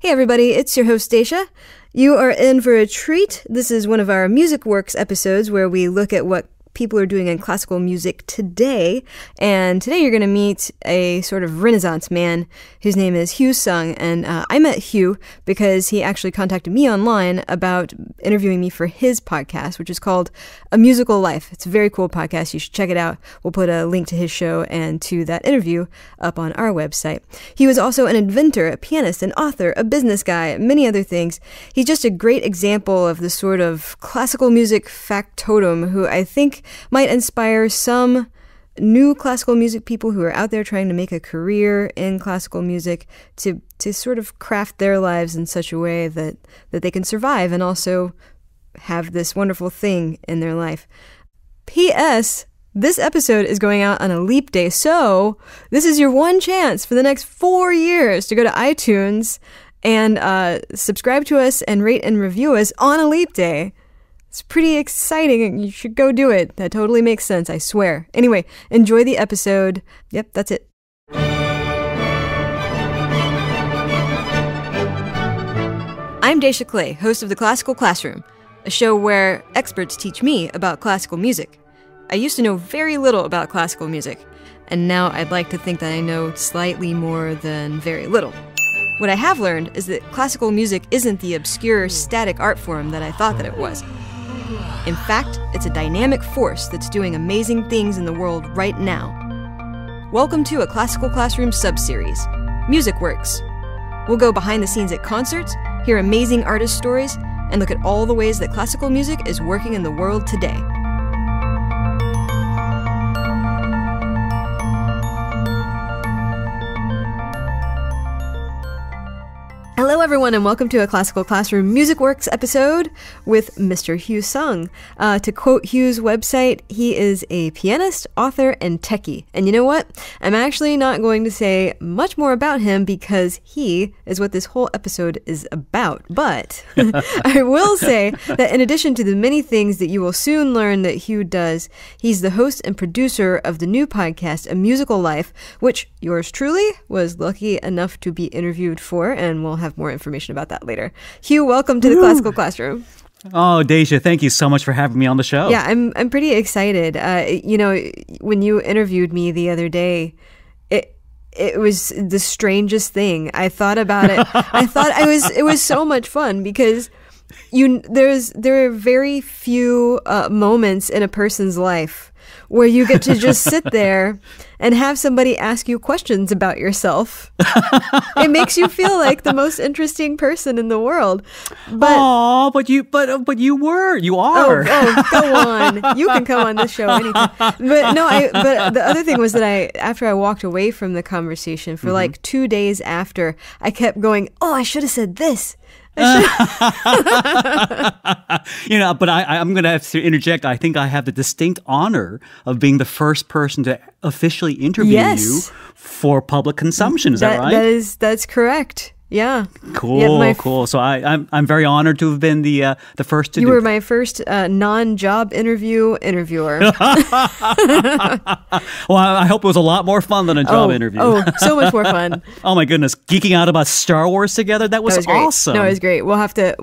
Hey everybody, it's your host Dacia. You are in for a treat. This is one of our MusicWorks episodes where we look at what people are doing in classical music today. And today you're going to meet a sort of Renaissance man. His name is Hugh Sung, and I met Hugh because he actually contacted me online about interviewing me for his podcast, which is called A Musical Life. It's a very cool podcast. You should check it out. We'll put a link to his show and to that interview up on our website. He was also an inventor, a pianist, an author, a business guy, many other things. He's just a great example of the sort of classical music factotum who I think might inspire some new classical music people who are out there trying to make a career in classical music to sort of craft their lives in such a way that they can survive and also have this wonderful thing in their life. P.S. This episode is going out on a leap day, so this is your one chance for the next 4 years to go to iTunes and subscribe to us and rate and review us on a leap day. It's pretty exciting, and you should go do it. That totally makes sense, I swear. Anyway, enjoy the episode. Yep, that's it. I'm Dacia Clay, host of The Classical Classroom, a show where experts teach me about classical music. I used to know very little about classical music, and now I'd like to think that I know slightly more than very little. What I have learned is that classical music isn't the obscure, static art form that I thought that it was. In fact, it's a dynamic force that's doing amazing things in the world right now. Welcome to a Classical Classroom sub-series, MusicWorks. We'll go behind the scenes at concerts, hear amazing artist stories, and look at all the ways that classical music is working in the world today. Hello everyone and welcome to a Classical Classroom MusicWorks episode with Mr. Hugh Sung. To quote Hugh's website, he is a pianist, author, and techie. And you know what? I'm actually not going to say much more about him because he is what this whole episode is about. But I will say that in addition to the many things that you will soon learn that Hugh does, he's the host and producer of the new podcast, A Musical Life, which yours truly was lucky enough to be interviewed for, and we'll have more information about that later. Hugh, welcome to the Classical Classroom. Oh, Dacia, thank you so much for having me on the show. Yeah, I'm pretty excited. You know, when you interviewed me the other day, it was the strangest thing. I thought about it. It was so much fun because there are very few moments in a person's life where you get to just sit there and have somebody ask you questions about yourself. It makes you feel like the most interesting person in the world. But oh, but you are. Oh, go on. You can come on this show anytime. But no, but the other thing was that after I walked away from the conversation for like 2 days after, I kept going, "Oh, I should have said this." You know, but I'm going to have to interject. I think I have the distinct honor of being the first person to officially interview you for public consumption. Is that right? That's correct. Yeah. Cool, yeah, cool. So I'm very honored to have been the first to do it. You were my first non-job interviewer. Well, I hope it was a lot more fun than a job interview. Oh, so much more fun. Oh my goodness, geeking out about Star Wars together. That was awesome. No, it was great. We'll have to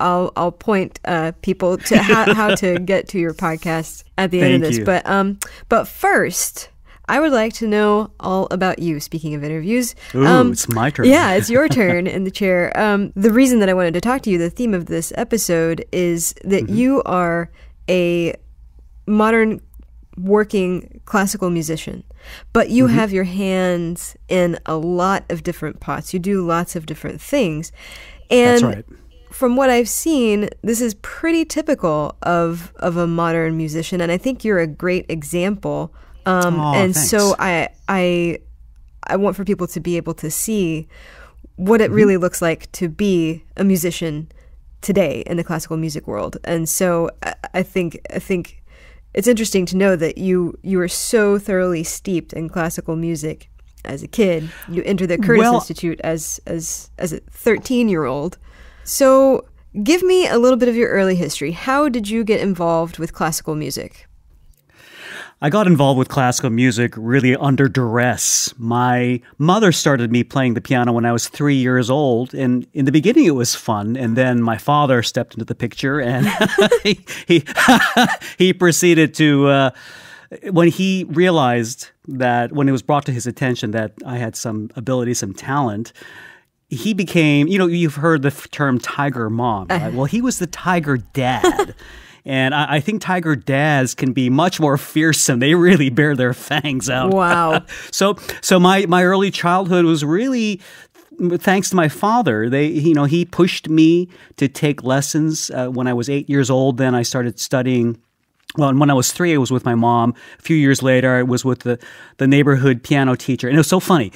I'll point people to how to get to your podcast at the end of this. Thank you. But first, I would like to know all about you, speaking of interviews. Ooh, it's my turn. Yeah, it's your turn in the chair. The reason that I wanted to talk to you, the theme of this episode, is that you are a modern working classical musician, but you have your hands in a lot of different pots. You do lots of different things. And that's right. From what I've seen, this is pretty typical of a modern musician, and I think you're a great example. Thanks. So I want for people to be able to see what it really looks like to be a musician today in the classical music world. And so I think it's interesting to know that you are so thoroughly steeped in classical music as a kid. You entered the Curtis Institute as a 13-year-old. So give me a little bit of your early history. How did you get involved with classical music? I got involved with classical music really under duress. My mother started me playing the piano when I was 3 years old, and in the beginning it was fun, and then my father stepped into the picture, and he proceeded to, when he realized that, when it was brought to his attention that I had some ability, some talent, he became, you know, you've heard the term tiger mom, right? Well, he was the tiger dad. And I think tiger dads can be much more fearsome. They really bear their fangs out. Wow. So my early childhood was really thanks to my father. He pushed me to take lessons. When I was 8 years old, then I started studying. Well, and when I was 3, I was with my mom. A few years later, I was with the neighborhood piano teacher. And it was so funny.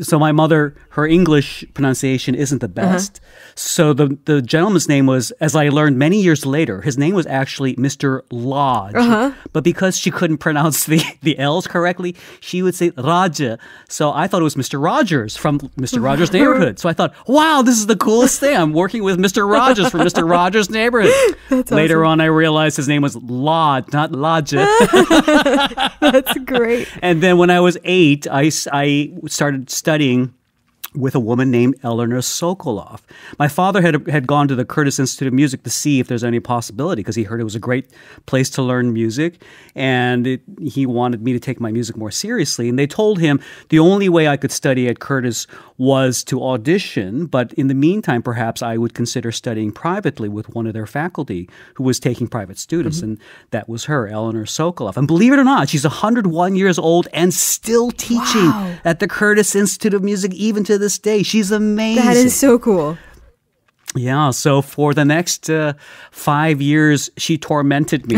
So my mother, her English pronunciation isn't the best. So the gentleman's name was, as I learned many years later, his name was actually Mr. Lodge. But because she couldn't pronounce the L's correctly, she would say Raja. So I thought it was Mr. Rogers from Mr. Rogers' Neighborhood. So I thought, wow, this is the coolest thing. I'm working with Mr. Rogers from Mr. Rogers' Neighborhood. That's later awesome. On, I realized his name was Lodge, not Lodger. That's great. And then when I was 8, I started studying with a woman named Eleanor Sokoloff. My father had gone to the Curtis Institute of Music to see if there's any possibility, because he heard it was a great place to learn music, and he wanted me to take my music more seriously. And they told him the only way I could study at Curtis was to audition, but in the meantime, perhaps I would consider studying privately with one of their faculty who was taking private students, and that was her, Eleanor Sokoloff. And believe it or not, she's 101 years old and still teaching at the Curtis Institute of Music even to this day. She's amazing. That is so cool. Yeah, so for the next 5 years, she tormented me.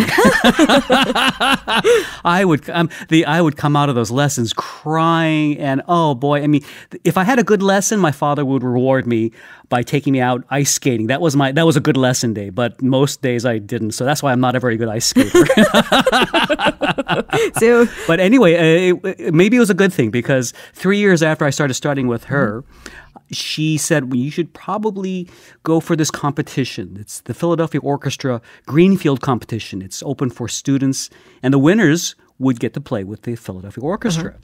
I would come out of those lessons crying, and oh boy, I mean, if I had a good lesson, my father would reward me by taking me out ice skating. That was a good lesson day, but most days I didn't. So that's why I'm not a very good ice skater. But anyway, maybe it was a good thing, because 3 years after I started studying with her, she said, well, you should probably go for this competition. It's the Philadelphia Orchestra Greenfield Competition. It's open for students, and the winners would get to play with the Philadelphia Orchestra.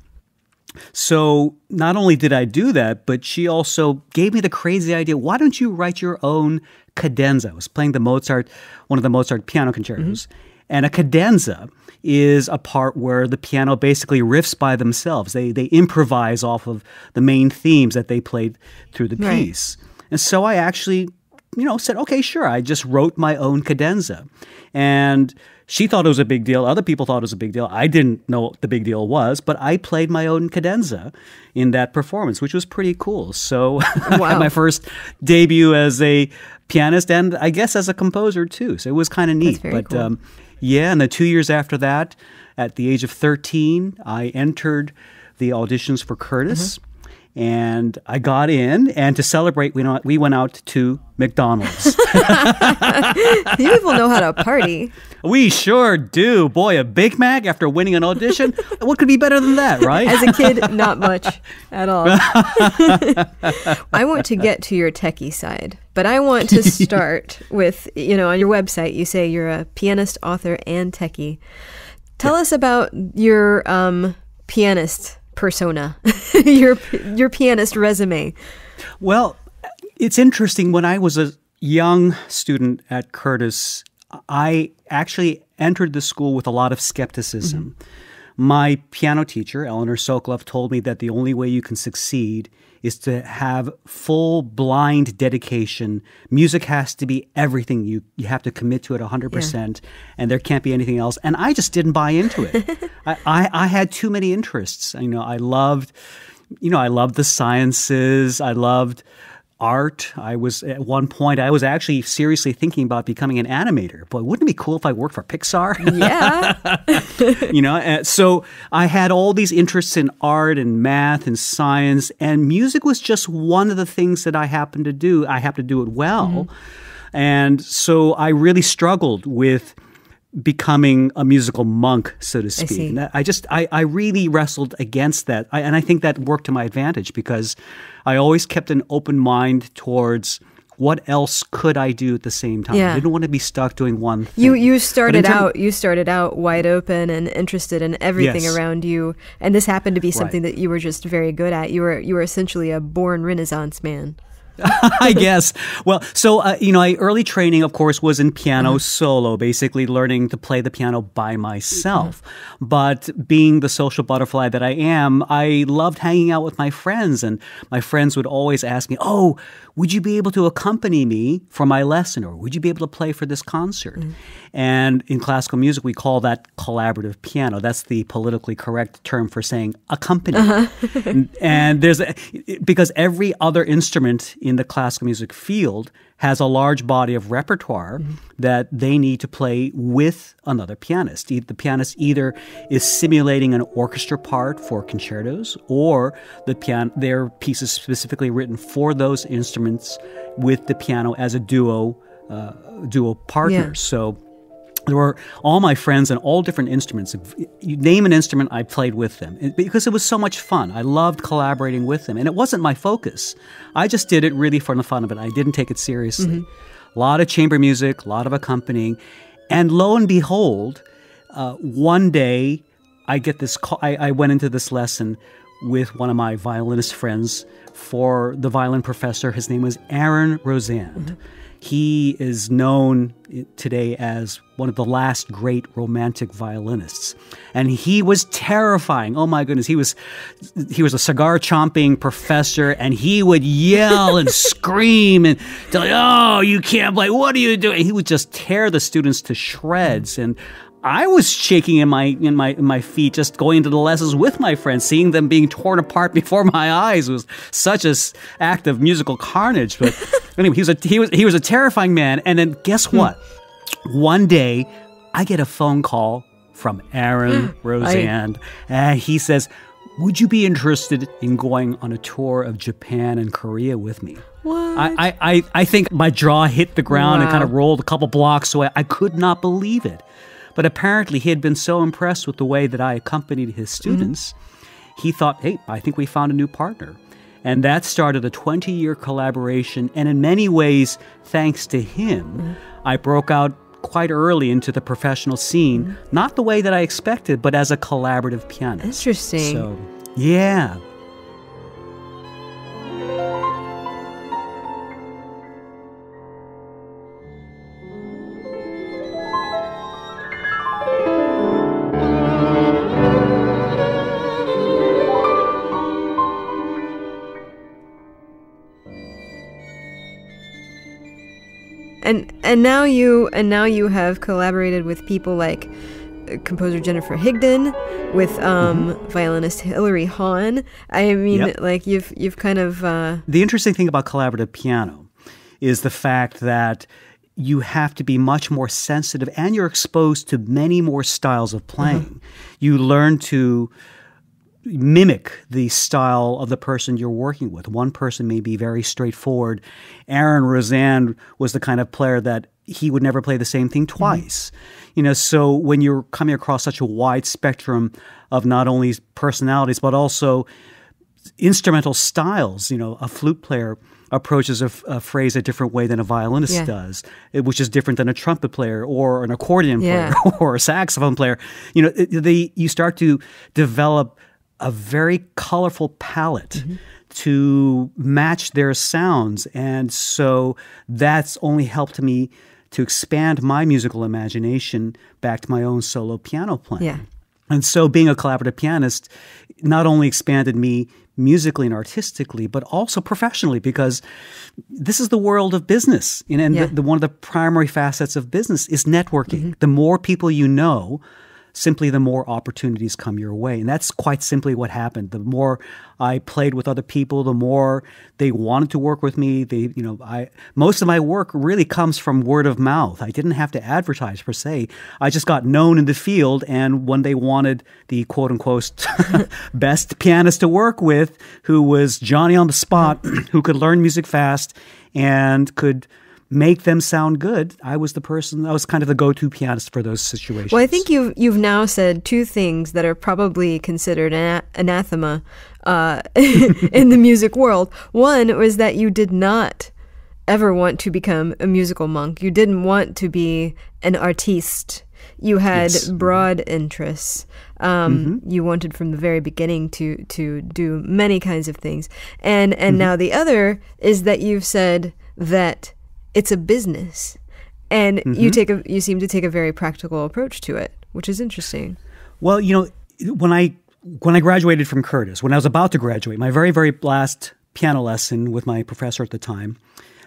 So not only did I do that, but she also gave me the crazy idea, why don't you write your own cadenza? I was playing the Mozart, one of the Mozart piano concertos. And a cadenza is a part where the piano basically riffs by themselves. They improvise off of the main themes that they played through the piece. And so I actually, you know, said, okay, sure. I just wrote my own cadenza. And she thought it was a big deal. Other people thought it was a big deal. I didn't know what the big deal was, but I played my own cadenza in that performance, which was pretty cool. So I had my first debut as a pianist, and I guess as a composer too. So it was kind of neat. But cool. Yeah, and the 2 years after that, at the age of 13, I entered the auditions for Curtis. And I got in, and to celebrate, we went out to McDonald's. You people know how to party. We sure do. Boy, a Big Mac after winning an audition. What could be better than that, right? As a kid, not much at all. I want to get to your techie side, but I want to start with, you know, on your website, you say you're a pianist, author, and techie. Tell us about your pianist persona, your pianist resume. Well, it's interesting. When I was a young student at Curtis, I actually entered the school with a lot of skepticism. My piano teacher, Eleanor Sokoloff, told me that the only way you can succeed is to have full blind dedication. Music has to be everything. You have to commit to it 100%, and there can't be anything else. And I just didn't buy into it. I had too many interests. You know, I loved the sciences. I loved art. At one point, I was actually seriously thinking about becoming an animator. Boy, wouldn't it be cool if I worked for Pixar? Yeah. You know, so I had all these interests in art and math and science, and music was just one of the things that I happened to do. I happened to do it well. And so I really struggled with becoming a musical monk, so to speak. I really wrestled against that. And I think that worked to my advantage, because I always kept an open mind towards what else could I do at the same time? Yeah. I didn't want to be stuck doing one thing. You started out wide open and interested in everything around you, and this happened to be something that you were just very good at. You were essentially a born Renaissance man. I guess. Well, so, you know, my early training, of course, was in piano solo, basically learning to play the piano by myself. But being the social butterfly that I am, I loved hanging out with my friends. And my friends would always ask me, oh, would you be able to accompany me for my lesson? Or would you be able to play for this concert? And in classical music, we call that collaborative piano. That's the politically correct term for saying accompany. And there's because every other instrument in the classical music field has a large body of repertoire that they need to play with another pianist. The pianist either is simulating an orchestra part for concertos, or their piece is specifically written for those instruments with the piano as a duo partner. So there were all my friends and all different instruments. If you name an instrument, I played with them because it was so much fun. I loved collaborating with them, and it wasn't my focus. I just did it really for the fun of it. I didn't take it seriously. A lot of chamber music, a lot of accompanying, and lo and behold, one day I get this call. I went into this lesson with one of my violinist friends for the violin professor. His name was Aaron Rosand. He is known today as one of the last great romantic violinists. And he was terrifying. Oh, my goodness. He was a cigar-chomping professor, and he would yell and scream and tell you, oh, you can't play. What are you doing? He would just tear the students to shreds. And I was shaking in my feet, just going into the lessons with my friends, seeing them being torn apart before my eyes. It was such an act of musical carnage. But anyway, he was a terrifying man. And then guess what? One day, I get a phone call from Aaron Rosand, and he says, "Would you be interested in going on a tour of Japan and Korea with me?" What? I think my jaw hit the ground and kind of rolled a couple blocks away. I could not believe it. But apparently he had been so impressed with the way that I accompanied his students, he thought, hey, I think we found a new partner. And that started a 20-year collaboration. And in many ways, thanks to him, I broke out quite early into the professional scene, not the way that I expected, but as a collaborative pianist. Interesting. So, yeah. And now you have collaborated with people like composer Jennifer Higdon, with violinist Hilary Hahn. I mean, like you've kind of the interesting thing about collaborative piano is the fact that you have to be much more sensitive, and you're exposed to many more styles of playing. You learn to mimic the style of the person you're working with. One person may be very straightforward. Aaron Rosand was the kind of player that he would never play the same thing twice. You know, so when you're coming across such a wide spectrum of not only personalities, but also instrumental styles, you know, a flute player approaches a phrase a different way than a violinist does, which is different than a trumpet player or an accordion player or a saxophone player. You know, you start to develop a very colorful palette to match their sounds. And so that's only helped me to expand my musical imagination back to my own solo piano playing. And so being a collaborative pianist not only expanded me musically and artistically, but also professionally, because this is the world of business. And one of the primary facets of business is networking. The more people you know, simply the more opportunities come your way. And that's quite simply what happened. The more I played with other people, the more they wanted to work with me. They, you know, most of my work really comes from word of mouth. I didn't have to advertise per se. I just got known in the field, and when they wanted the quote unquote best pianist to work with, who was Johnny on the spot, who could learn music fast and could make them sound good, I was kind of the go-to pianist for those situations. Well, I think you've now said two things that are probably considered an anathema in the music world. One was that you did not ever want to become a musical monk. You didn't want to be an artiste. You had broad interests. You wanted from the very beginning to do many kinds of things. And now the other is that you've said that it's a business, and you seem to take a very practical approach to it, which is interesting. Well, you know, when I graduated from Curtis, when I was about to graduate, my very, very last piano lesson with my professor at the time,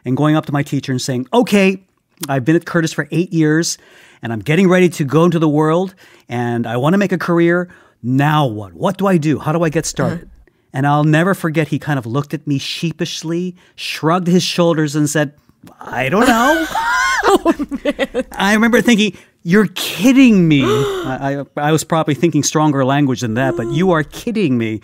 and going up to my teacher and saying, okay, I've been at Curtis for 8 years, and I'm getting ready to go into the world, and I want to make a career. Now what? What do I do? How do I get started? And I'll never forget, he kind of looked at me sheepishly, shrugged his shoulders, and said, I don't know. Oh, I remember thinking, you're kidding me. I was probably thinking stronger language than that, but you are kidding me.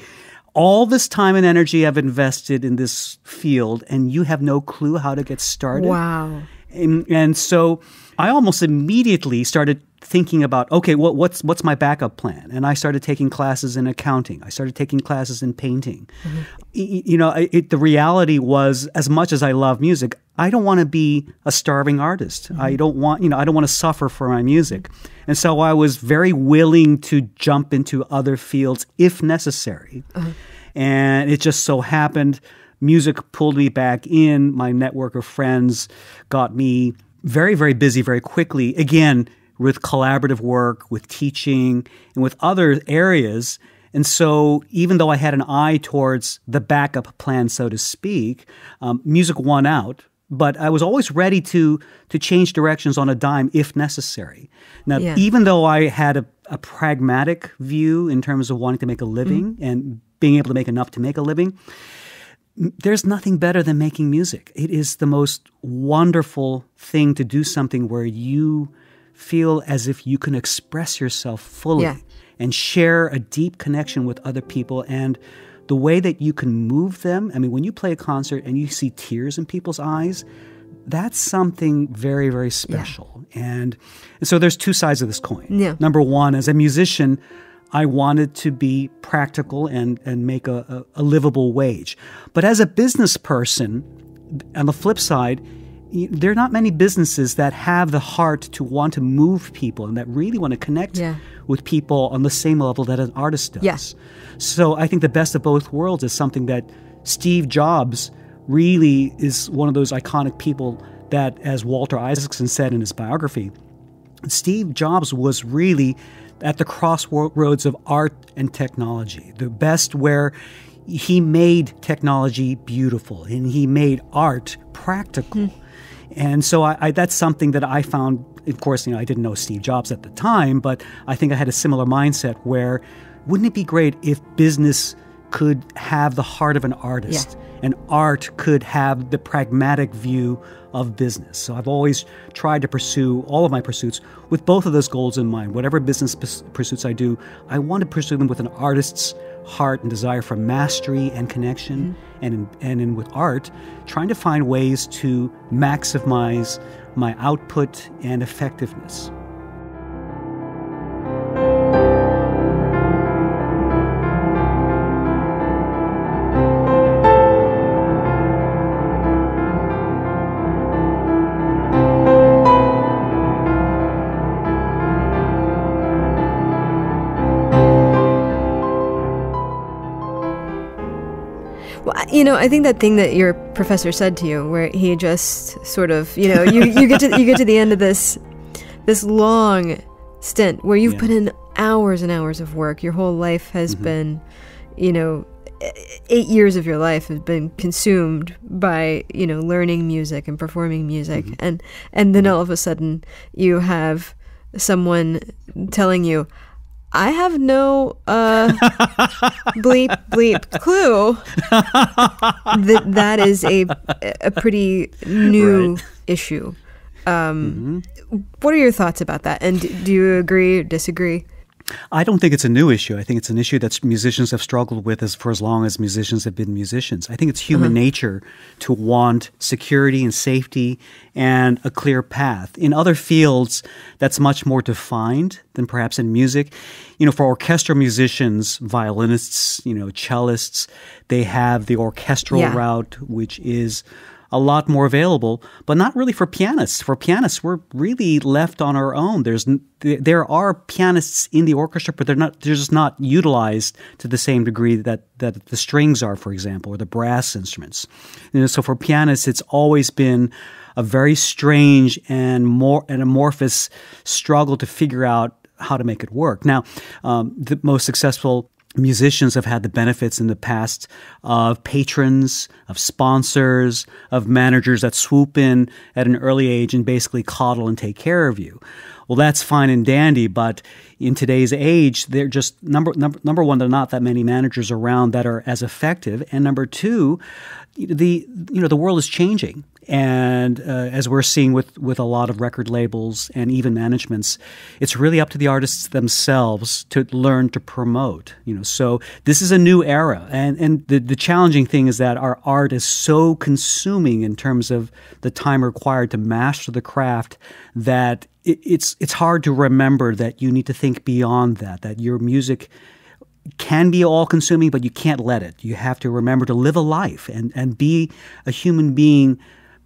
All this time and energy I've invested in this field, and you have no clue how to get started? Wow. And so I almost immediately started thinking about, okay, well, what's my backup plan? And I started taking classes in accounting. I started taking classes in painting. You know, the reality was, as much as I love music, I don't want to be a starving artist. I don't want, you know, I don't want to suffer for my music. And so I was very willing to jump into other fields if necessary. And it just so happened music pulled me back in. My network of friends got me very, very busy very quickly, again, with collaborative work, with teaching, and with other areas. And so even though I had an eye towards the backup plan, so to speak, music won out. But I was always ready to change directions on a dime if necessary. Now, even though I had a pragmatic view in terms of wanting to make a living and being able to make enough to make a living, there's nothing better than making music. It is the most wonderful thing to do something where you feel as if you can express yourself fully and share a deep connection with other people. And the way that you can move them, I mean, when you play a concert and you see tears in people's eyes, that's something very, very special. And so there's two sides of this coin. Number one, as a musician, I wanted to be practical and make a livable wage. But as a business person, on the flip side, there are not many businesses that have the heart to want to move people and that really want to connect with people on the same level that an artist does. So I think the best of both worlds is something that Steve Jobs really is one of those iconic people that, as Walter Isaacson said in his biography, Steve Jobs was really at the crossroads of art and technology, the best where he made technology beautiful and he made art practical. And so that's something that I found, of course, you know, I didn't know Steve Jobs at the time, but I think I had a similar mindset where wouldn't it be great if business could have the heart of an artist and art could have the pragmatic view of business. So I've always tried to pursue all of my pursuits with both of those goals in mind. Whatever business pursuits I do, I want to pursue them with an artist's heart and desire for mastery and connection, and with art, trying to find ways to maximize my output and effectiveness. You know, I think that thing that your professor said to you, where he just sort of, you know, you get to the end of this long stint where you've put in hours and hours of work. Your whole life has been, you know, 8 years of your life has been consumed by, you know, learning music and performing music, and then all of a sudden you have someone telling you, I have no bleep clue that is a pretty new issue. What are your thoughts about that? And do you agree or disagree? I don't think it's a new issue. I think it's an issue that musicians have struggled with for as long as musicians have been musicians. I think it's human nature to want security and safety and a clear path. In other fields, that's much more defined than perhaps in music. You know, for orchestral musicians, violinists, you know, cellists, they have the orchestral route, which is a lot more available, but not really for pianists. For pianists, we're really left on our own. There are pianists in the orchestra, but they're just not utilized to the same degree that the strings are, for example, or the brass instruments. You know, so for pianists, it's always been a very strange and more an amorphous struggle to figure out how to make it work. Now, the most successful musicians have had the benefits in the past of patrons, of sponsors, of managers that swoop in at an early age and basically coddle and take care of you. Well, that's fine and dandy, but in today's age, they're just number one, there are not that many managers around that are as effective, and number two, the world is changing. And as we're seeing with a lot of record labels and even managements, it's really up to the artists themselves to learn to promote. You know, so this is a new era, and the challenging thing is that our art is so consuming in terms of the time required to master the craft that it's hard to remember that you need to think beyond that. That your music can be all-consuming, but you can't let it. You have to remember to live a life and be a human being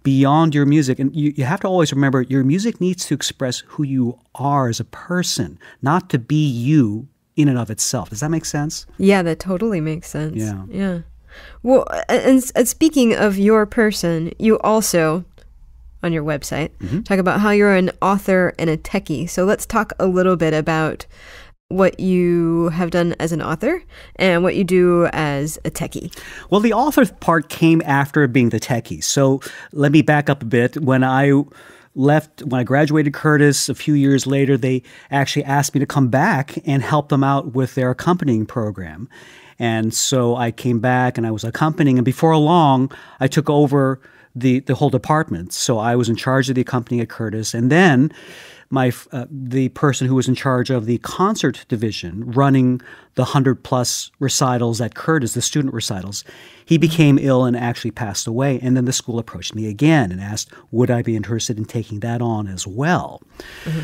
beyond your music. And you have to always remember your music needs to express who you are as a person, not to be you in and of itself. Does that make sense? Yeah, that totally makes sense. Yeah. Yeah. Well, and speaking of your person, you also, on your website, talk about how you're an author and a techie. So let's talk a little bit about what you have done as an author and what you do as a techie. Well, the author part came after being the techie. So let me back up a bit. When I graduated Curtis a few years later, they actually asked me to come back and help them out with their accompanying program. And so I came back and I was accompanying, and before long, I took over the whole department. So I was in charge of the accompanying at Curtis, and then the person who was in charge of the concert division running the 100-plus recitals at Curtis, the student recitals, he became ill and actually passed away. And then the school approached me again and asked, would I be interested in taking that on as well? Mm-hmm.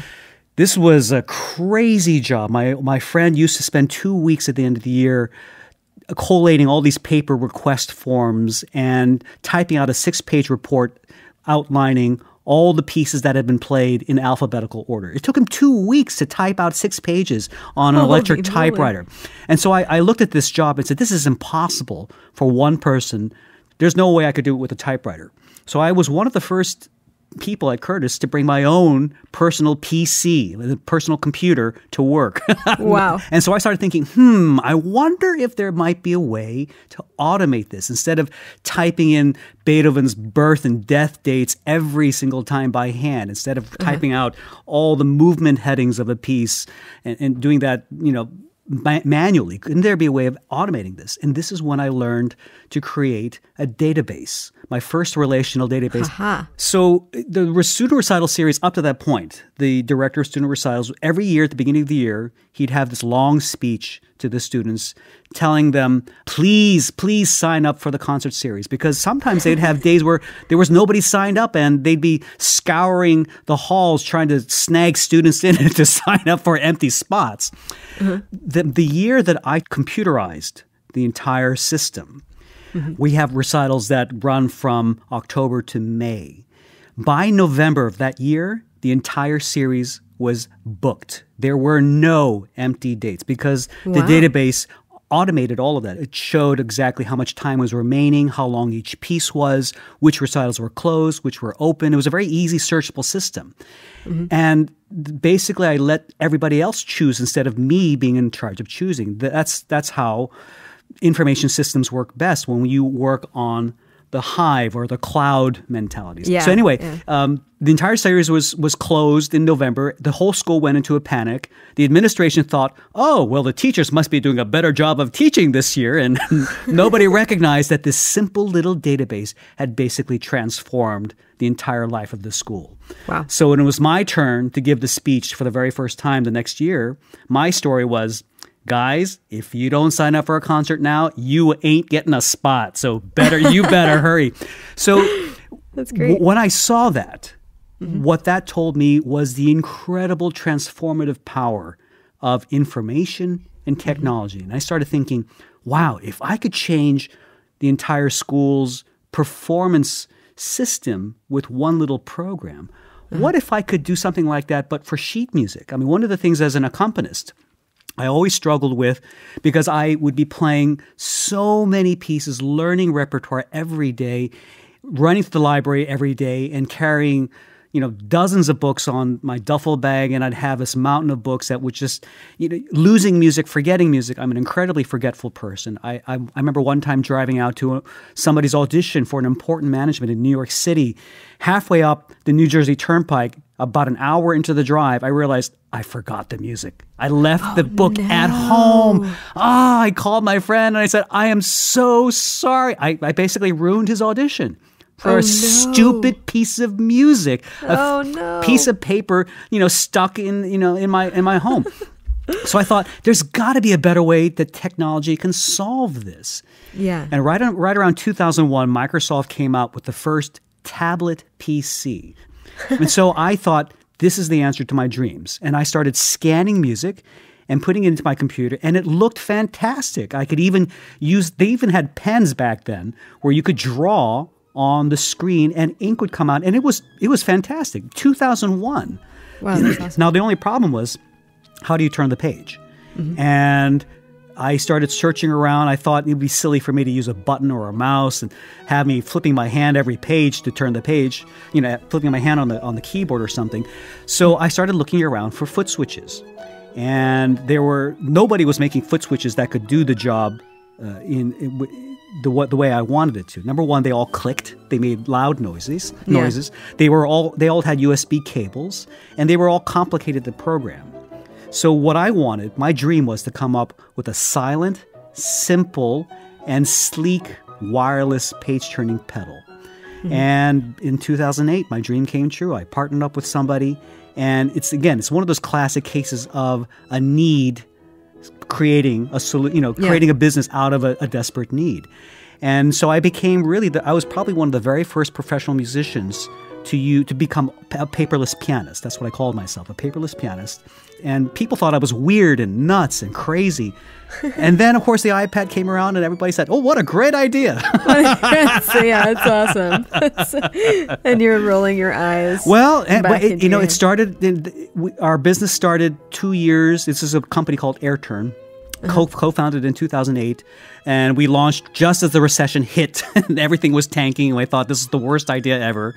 This was a crazy job. My friend used to spend 2 weeks at the end of the year collating all these paper request forms and typing out a 6-page report outlining all the pieces that had been played in alphabetical order. It took him 2 weeks to type out 6 pages on an electric typewriter. And so I looked at this job and said, this is impossible for one person. There's no way I could do it with a typewriter. So I was one of the first people at Curtis to bring my own personal PC, the personal computer, to work. Wow. And so I started thinking, I wonder if there might be a way to automate this. Instead of typing in Beethoven's birth and death dates every single time by hand, instead of typing out all the movement headings of a piece and doing that, manually, couldn't there be a way of automating this? And this is when I learned to create a database, my first relational database. So the student recital series up to that point, the director of student recitals, every year at the beginning of the year, he'd have this long speech to the students telling them, please, please sign up for the concert series. Because sometimes they'd have days where there was nobody signed up and they'd be scouring the halls trying to snag students in to sign up for empty spots. The year that I computerized the entire system, we have recitals that run from October to May. By November of that year, the entire series was booked. There were no empty dates because the database automated all of that. It showed exactly how much time was remaining, how long each piece was, which recitals were closed, which were open. It was a very easy searchable system. And basically I let everybody else choose instead of me being in charge of choosing. That's how information systems work best, when you work on the hive or the cloud mentalities. So anyway, the entire series was closed in November. The whole school went into a panic. The administration thought, oh, well, the teachers must be doing a better job of teaching this year. And nobody recognized that this simple little database had basically transformed the entire life of the school. Wow. So when it was my turn to give the speech for the very first time the next year, my story was, guys, if you don't sign up for a concert now, you ain't getting a spot. So you better hurry. So that's great. When I saw that, what that told me was the incredible transformative power of information and technology. And I started thinking, wow, if I could change the entire school's performance system with one little program. Mm-hmm. What if I could do something like that but for sheet music? I mean, one of the things as an accompanist I always struggled with, because I would be playing so many pieces, learning repertoire every day, running to the library every day and carrying, you know, dozens of books on my duffel bag, and I'd have this mountain of books that would just, you know, losing music, forgetting music. I'm an incredibly forgetful person. I remember one time driving out to somebody's audition for an important management in New York City. Halfway up the New Jersey Turnpike, about an hour into the drive, I realized I forgot the music. I left the book at home. Ah, I called my friend and I said, I am so sorry. I basically ruined his audition for a stupid piece of music, piece of paper, you know, stuck in, you know, in my home. So I thought, there's got to be a better way that technology can solve this. Yeah. And right around 2001, Microsoft came out with the first tablet PC. And so I thought, this is the answer to my dreams. And I started scanning music and putting it into my computer, and it looked fantastic. I could even use, they even had pens back then where you could draw on the screen and ink would come out, and it was fantastic. 2001. Wow, that's awesome. Now the only problem was, how do you turn the page? Mm-hmm. And I started searching around. I thought it would be silly for me to use a button or a mouse and have me flipping my hand every page to turn the page, you know, flipping my hand on the keyboard or something. So I started looking around for foot switches. And nobody was making foot switches that could do the job the way I wanted it to. Number one, they all clicked. They made loud noises. They all had USB cables, and they were all complicated to program. So what I wanted, my dream was to come up with a silent, simple, and sleek wireless page-turning pedal. Mm-hmm. And in 2008, my dream came true. I partnered up with somebody, and it's one of those classic cases of a need creating a solution, you know, creating a business out of a desperate need. And so I became I was probably one of the very first professional musicians to become a paperless pianist. That's what I called myself, a paperless pianist. And people thought I was weird and nuts and crazy. And then, of course, the iPad came around and everybody said, oh, what a great idea. So, yeah, it's awesome. And you're rolling your eyes. Well, it started, our business started 2 years. This is a company called AirTurn. Co-founded in 2008, and we launched just as the recession hit and everything was tanking, and I thought this is the worst idea ever.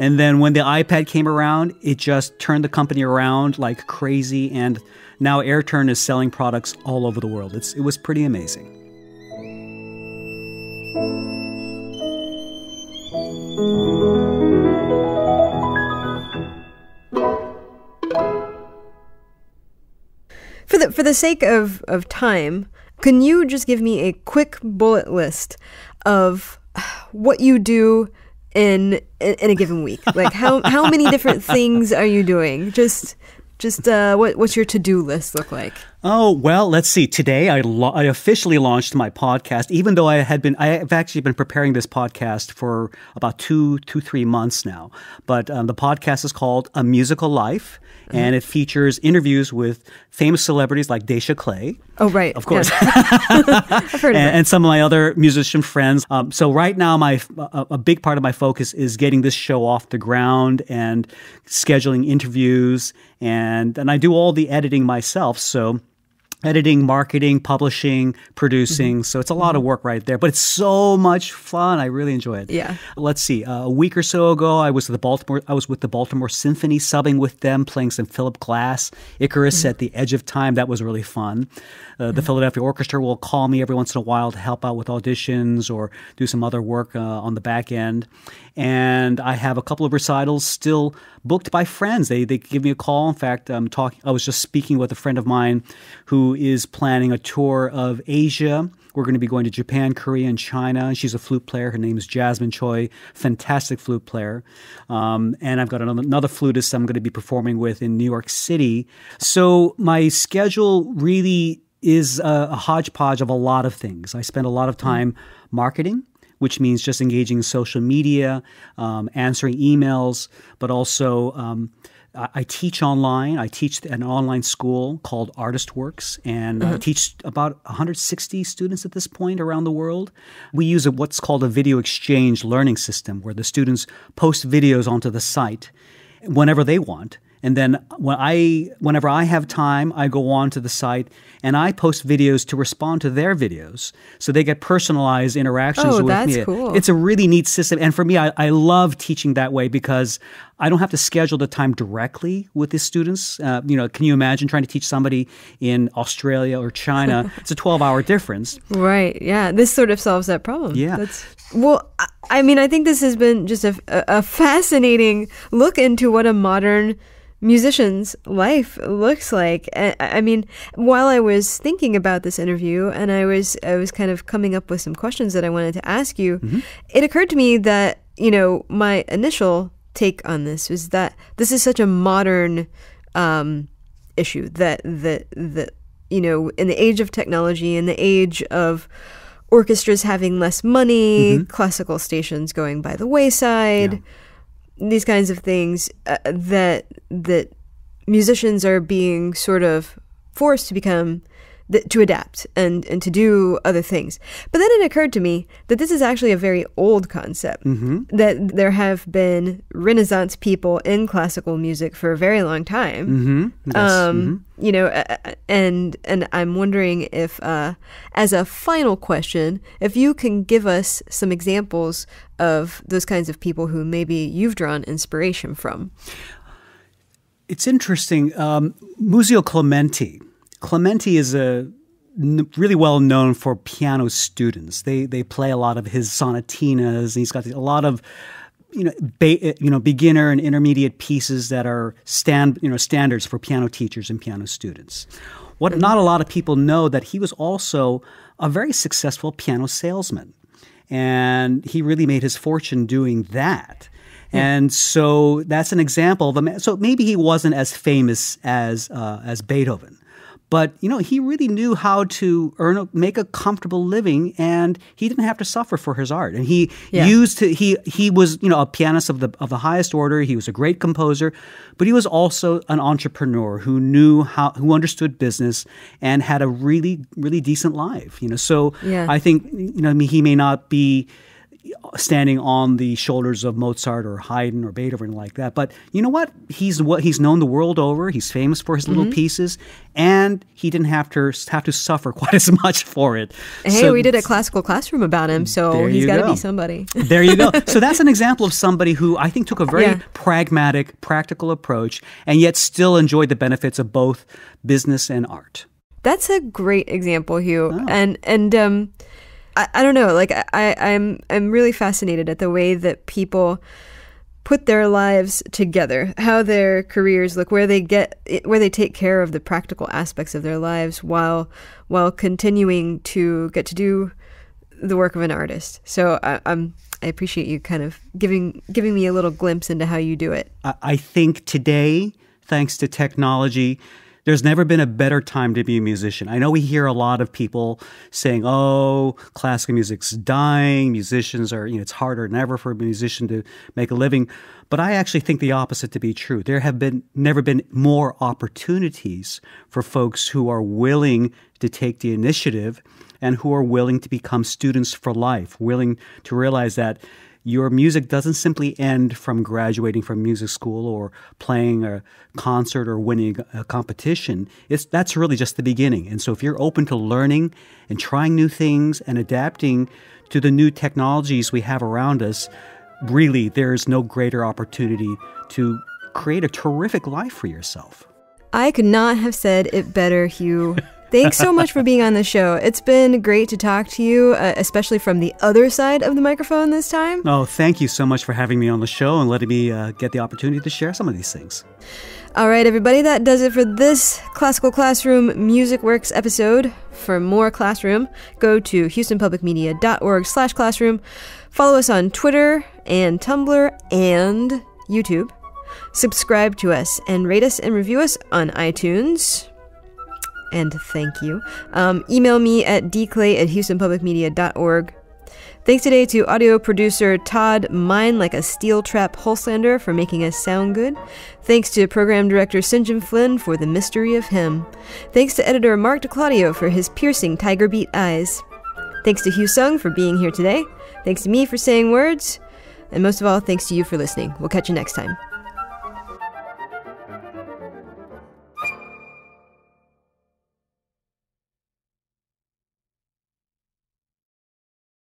And then when the iPad came around, it just turned the company around like crazy, and now AirTurn is selling products all over the world. It was pretty amazing. For the sake of time, can you just give me a quick bullet list of what you do in a given week? Like how many different things are you doing? Just what's your to-do list look like? Oh, well, let's see. Today I officially launched my podcast, even though I've actually been preparing this podcast for about 2 to 3 months now. But the podcast is called A Musical Life. And it features interviews with famous celebrities like Dacia Clay. Oh, right. Of course. Yeah. I've heard of it. And some of my other musician friends. So right now, a big part of my focus is getting this show off the ground and scheduling interviews. And I do all the editing myself, so editing, marketing, publishing, producing. Mm-hmm. So it's a lot of work right there, but it's so much fun. I really enjoy it. Yeah. Let's see. A week or so ago, I was with the Baltimore Symphony, subbing with them, playing some Philip Glass, Icarus at the Edge of Time. That was really fun. The Philadelphia Orchestra will call me every once in a while to help out with auditions or do some other work on the back end. And I have a couple of recitals still booked by friends. They give me a call. In fact, I was just speaking with a friend of mine who is planning a tour of Asia. We're going to be going to Japan, Korea, and China. She's a flute player. Her name is Jasmine Choi, fantastic flute player. And I've got another flutist I'm going to be performing with in New York City. So my schedule really is a hodgepodge of a lot of things. I spend a lot of time marketing, which means just engaging in social media, answering emails, but also I teach online. I teach an online school called ArtistWorks, and I teach about 160 students at this point around the world. We use what's called a video exchange learning system, where the students post videos onto the site whenever they want. And then whenever I have time, I go on to the site and I post videos to respond to their videos. So they get personalized interactions with me. Oh, that's cool. It's a really neat system. And for me, I love teaching that way because I don't have to schedule the time directly with the students. You know, can you imagine trying to teach somebody in Australia or China? It's a 12-hour difference. Right. Yeah. This sort of solves that problem. Yeah. Well, I mean, I think this has been just a fascinating look into what a modern musician's life looks like. I mean, while I was thinking about this interview and I was kind of coming up with some questions that I wanted to ask you, it occurred to me that, you know, my initial take on this was that this is such a modern issue that you know, in the age of technology, in the age of orchestras having less money, classical stations going by the wayside, these kinds of things, that musicians are being sort of forced to become, to adapt and to do other things. But then it occurred to me that this is actually a very old concept, that there have been Renaissance people in classical music for a very long time. Yes. You know, and I'm wondering if, as a final question, if you can give us some examples of those kinds of people who maybe you've drawn inspiration from. It's interesting. Muzio Clementi. Clementi is really well known for piano students. They play a lot of his sonatinas, and he's got a lot of beginner and intermediate pieces that are standards for piano teachers and piano students. What not a lot of people know that he was also a very successful piano salesman, and he really made his fortune doing that. And so that's an example of a man. So maybe he wasn't as famous as Beethoven. But, you know, he really knew how to make a comfortable living, and he didn't have to suffer for his art. And he he was, you know, a pianist of the highest order. He was a great composer, but he was also an entrepreneur who knew how, who understood business and had a really, really decent life, you know. So I think, you know, he may not be standing on the shoulders of Mozart or Haydn or Beethoven like that, but you know what? He's known the world over. He's famous for his little pieces, and he didn't have to suffer quite as much for it. Hey, so, we did a classical classroom about him, so he's got to be somebody. There you go. So that's an example of somebody who I think took a very pragmatic, practical approach, and yet still enjoyed the benefits of both business and art. That's a great example, Hugh. Oh. And I don't know, like I'm really fascinated at the way that people put their lives together, how their careers look, where they take care of the practical aspects of their lives while continuing to get to do the work of an artist. So I appreciate you kind of giving me a little glimpse into how you do it. I think today, thanks to technology, there's never been a better time to be a musician. I know we hear a lot of people saying, oh, classical music's dying, musicians are, you know, it's harder than ever for a musician to make a living. But I actually think the opposite to be true. There have never been more opportunities for folks who are willing to take the initiative and who are willing to become students for life, willing to realize that your music doesn't simply end from graduating from music school or playing a concert or winning a competition. That's really just the beginning. And so if you're open to learning and trying new things and adapting to the new technologies we have around us, really there is no greater opportunity to create a terrific life for yourself. I could not have said it better, Hugh. Thanks so much for being on the show. It's been great to talk to you, especially from the other side of the microphone this time. Oh, thank you so much for having me on the show and letting me get the opportunity to share some of these things. All right, everybody, that does it for this Classical Classroom MusicWorks episode. For more Classroom, go to houstonpublicmedia.org/classroom. Follow us on Twitter and Tumblr and YouTube. Subscribe to us and rate us and review us on iTunes. And thank you. Email me at dclay@houstonpublicmedia.org. Thanks today to audio producer Todd Mine Like a Steel Trap Hulslander for making us sound good. Thanks to program director St. John Flynn for the mystery of him. Thanks to editor Mark DiClaudio for his piercing tiger beat eyes. Thanks to Hugh Sung for being here today. Thanks to me for saying words. And most of all, thanks to you for listening. We'll catch you next time.